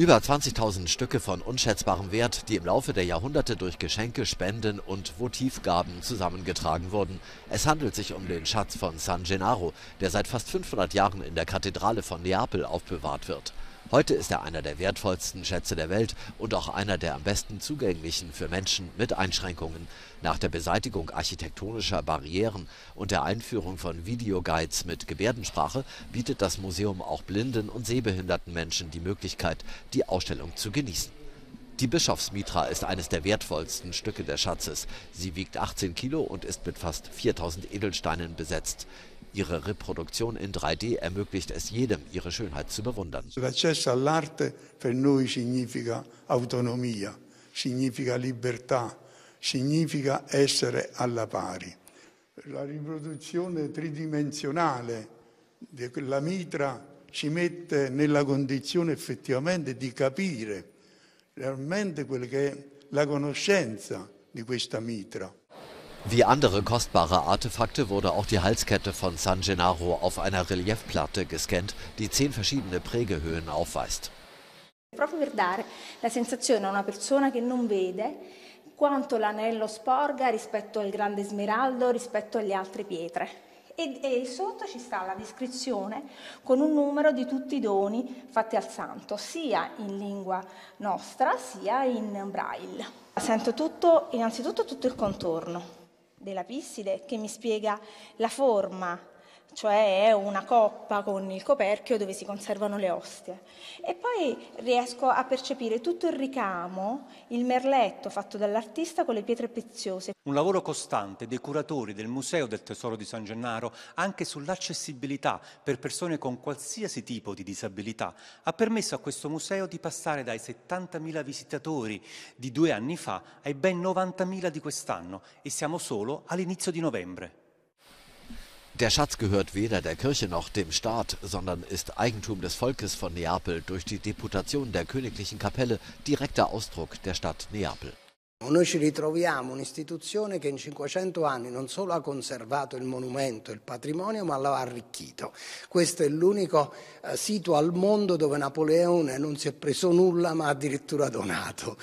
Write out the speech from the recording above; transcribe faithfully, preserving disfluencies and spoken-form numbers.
Über zwanzigtausend Stücke von unschätzbarem Wert, die im Laufe der Jahrhunderte durch Geschenke, Spenden und Votivgaben zusammengetragen wurden. Es handelt sich um den Schatz von San Gennaro, der seit fast fünfhundert Jahren in der Kathedrale von Neapel aufbewahrt wird. Heute ist er einer der wertvollsten Schätze der Welt und auch einer der am besten zugänglichen für Menschen mit Einschränkungen. Nach der Beseitigung architektonischer Barrieren und der Einführung von Videoguides mit Gebärdensprache bietet das Museum auch blinden und sehbehinderten Menschen die Möglichkeit, die Ausstellung zu genießen. Die Bischofsmitra ist eines der wertvollsten Stücke des Schatzes. Sie wiegt achtzehn Kilo und ist mit fast viertausend Edelsteinen besetzt. Ihre Reproduktion in drei D ermöglicht es jedem, ihre Schönheit zu bewundern. L'accesso all'arte per noi significa autonomia, significa libertà, significa essere alla pari. La riproduzione tridimensionale della mitra ci mette nella condizione effettivamente di capire realmente quella che è la conoscenza di questa mitra. Wie andere kostbare Artefakte wurde auch die Halskette von San Gennaro auf einer Reliefplatte gescannt, die zehn verschiedene Prägehöhen aufweist. Proprio per dare la sensazione a una persona che non vede quanto l'anello sporga rispetto al grande smeraldo, rispetto alle altre pietre. E, e sotto ci sta la descrizione con un numero di tutti i doni fatti al santo, sia in lingua nostra sia in braille. Sento tutto, innanzitutto tutto il contorno della lapisside che mi spiega la forma, cioè è una coppa con il coperchio dove si conservano le ostie. E poi riesco a percepire tutto il ricamo, il merletto fatto dall'artista con le pietre preziose. Un lavoro costante dei curatori del Museo del Tesoro di San Gennaro anche sull'accessibilità per persone con qualsiasi tipo di disabilità ha permesso a questo museo di passare dai settantamila visitatori di due anni fa ai ben novantamila di quest'anno, e siamo solo all'inizio di novembre. Der Schatz gehört weder der Kirche noch dem Staat, sondern ist Eigentum des Volkes von Neapel durch die Deputation der Königlichen Kapelle, direkter Ausdruck der Stadt Neapel. Noi ci ritroviamo un'istituzione che in cinquecento anni non solo ha conservato il monumento, il patrimonio, ma l'ha arricchito. Questo è l'unico eh, sito al mondo dove Napoleone non si è preso nulla, ma addirittura donato.